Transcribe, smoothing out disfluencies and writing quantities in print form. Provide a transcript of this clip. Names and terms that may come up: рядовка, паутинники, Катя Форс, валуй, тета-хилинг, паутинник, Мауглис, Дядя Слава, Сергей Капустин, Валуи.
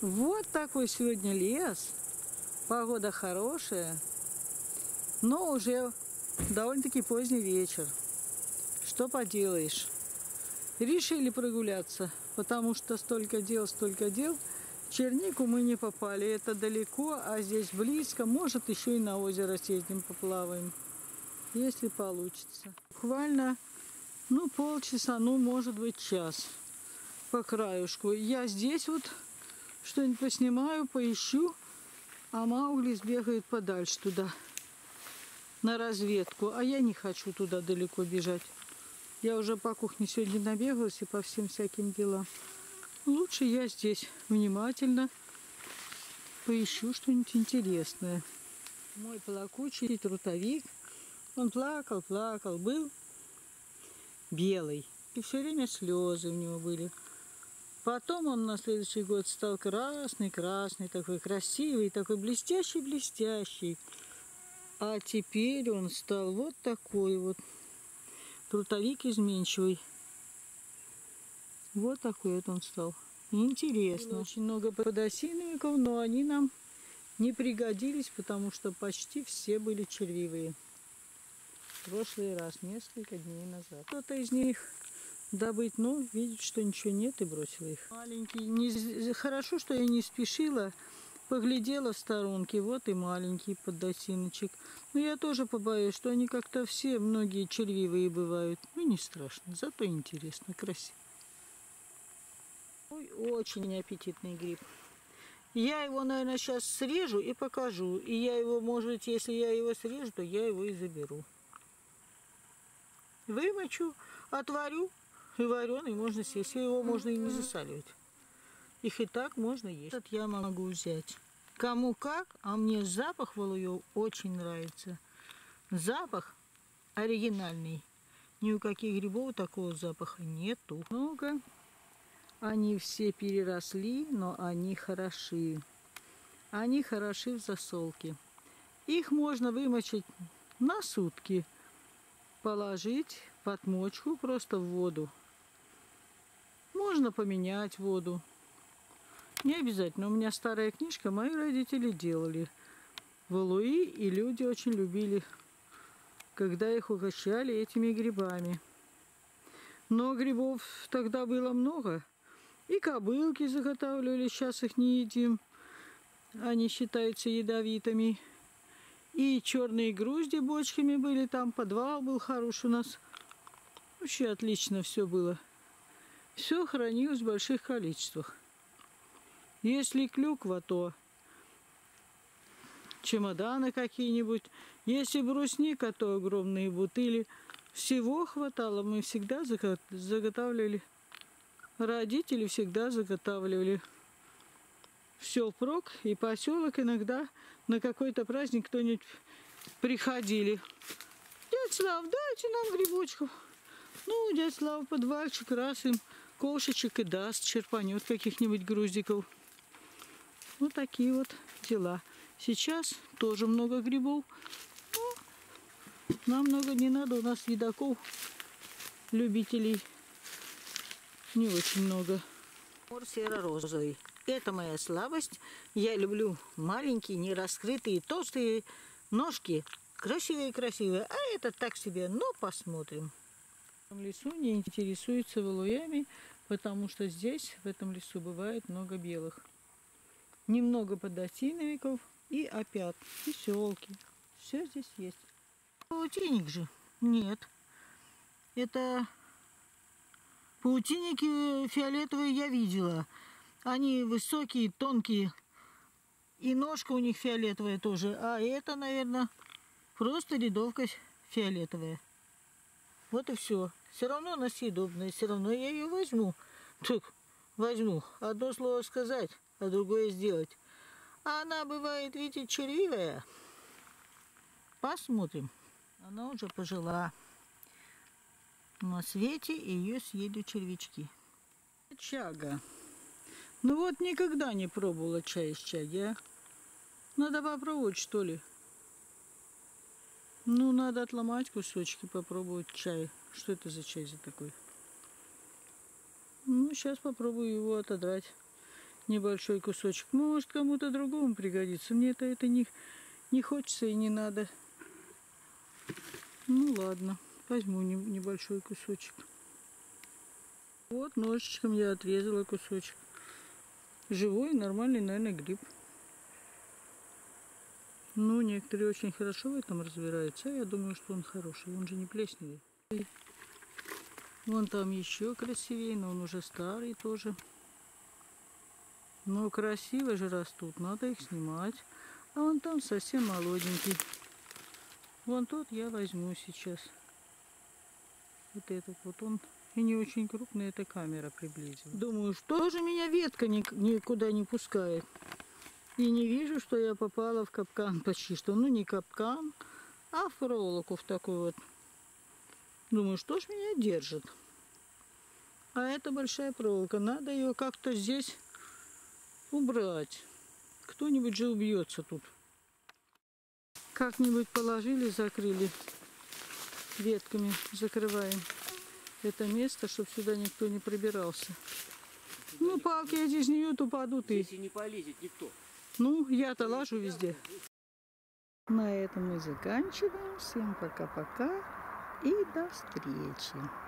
Вот такой сегодня лес. Погода хорошая, но уже довольно-таки поздний вечер. Что поделаешь. Решили прогуляться, потому что столько дел. Чернику мы не попали, это далеко, а здесь близко. Может, еще и на озеро съездим, поплаваем, если получится. Буквально, полчаса, может быть, час по краюшку. Я здесь вот что-нибудь поснимаю, поищу, а Мауглис бегает подальше туда, на разведку. А я не хочу туда далеко бежать. Я уже по кухне сегодня набегалась и по всем всяким делам. Лучше я здесь внимательно поищу что-нибудь интересное. Мой плакучий трутовик, он плакал, был белый. И все время слезы у него были. Потом он на следующий год стал красный, такой красивый, такой блестящий. А теперь он стал вот такой вот, трутовик изменчивый. Вот такой вот он стал. Интересно. Было очень много подосиновиков, но они нам не пригодились, потому что почти все были червивые. В прошлый раз, несколько дней назад. Кто-то из них добыть, но видит, что ничего нет, и бросил их. Маленький. Хорошо, что я не спешила. Поглядела в сторонке. Вот и маленький подосиночек. Но я тоже побоюсь, что они как-то все, многие червивые бывают. Не страшно, зато интересно, красиво. Ой, очень аппетитный гриб. Я его, наверное, сейчас срежу и покажу. И я его, может быть, если я его срежу, то я его и заберу. Вымочу, отварю, и вареный можно съесть. И его можно и не засаливать. Их и так можно есть. Этот я могу взять. Кому как, а мне запах валуев очень нравится. Запах оригинальный. Ни у каких грибов такого запаха нету. Много. Они все переросли, но они хороши. Они хороши в засолке. Их можно вымочить на сутки. Положить в отмочку просто в воду. Можно поменять воду. Не обязательно. У меня старая книжка. Мои родители делали валуи, и люди очень любили, когда их угощали этими грибами. Но грибов тогда было много. И кобылки заготавливали, сейчас их не едим, они считаются ядовитыми. И черные грузди бочками были, там подвал был хороший у нас. Вообще отлично все было. Все хранилось в больших количествах. Если клюква, то чемоданы какие-нибудь. Если брусника, то огромные бутыли. Всего хватало, мы всегда заготавливали. Родители всегда заготавливали все впрок, и поселок иногда на какой-то праздник кто-нибудь приходили. Дядя Слав, дайте нам грибочков. Дядя Слава подвальчик, раз им ковшечек и даст, черпанет каких-нибудь груздиков. Вот такие вот дела. Сейчас тоже много грибов. Но нам много не надо, у нас едоков, любителей, не очень много. Мор серо-розовый. Это моя слабость. Я люблю маленькие, нераскрытые, толстые ножки. Красивые. А это так себе. Но посмотрим. В этом лесу не интересуются валуями, потому что здесь, в этом лесу, бывает много белых. Немного подосиновиков и опят. Веселки. Все здесь есть. Паутинник же? Нет. Это... Паутинники фиолетовые я видела. Они высокие, тонкие. И ножка у них фиолетовая тоже. А это, наверное, просто рядовка фиолетовая. Вот и все. Все равно она съедобная. Все равно я ее возьму. Так, возьму. Одно слово сказать, а другое сделать. А она бывает, видите, червивая. Посмотрим. Она уже пожила. На свете ее съедут червячки. Чага. Никогда не пробовала чай из чаги, а? Надо попробовать, что ли? Надо отломать кусочки, попробовать чай. Что это за чай за такой? Сейчас попробую его отодрать. небольшой кусочек. Может, кому-то другому пригодится. Мне это не хочется и не надо. Ну ладно, возьму небольшой кусочек. Вот ножичком я отрезала кусочек. Живой, нормальный, наверное, гриб. Ну, некоторые очень хорошо в этом разбираются. А я думаю, что он хороший. Он же не плесневый. Вон там еще красивее, но он уже старый тоже. Но красиво же растут, надо их снимать. А вон там совсем молоденький. Вон тот я возьму сейчас. Вот этот вот он. И не очень крупная эта камера приблизила. Думаю, что же меня ветка никуда не пускает. И не вижу, что я попала в капкан почти что. Ну, не капкан, а в проволоку в такой вот. Думаю, что ж меня держит. А это большая проволока. Надо ее как-то здесь убрать. Кто-нибудь же убьется тут. Как-нибудь положили, закрыли ветками. Закрываем это место, чтобы сюда никто не пробирался. Ну, палки эти из нее упадут. Здесь и не полезет никто. Ну, я-то лажу везде. На этом мы заканчиваем. Всем пока-пока и до встречи.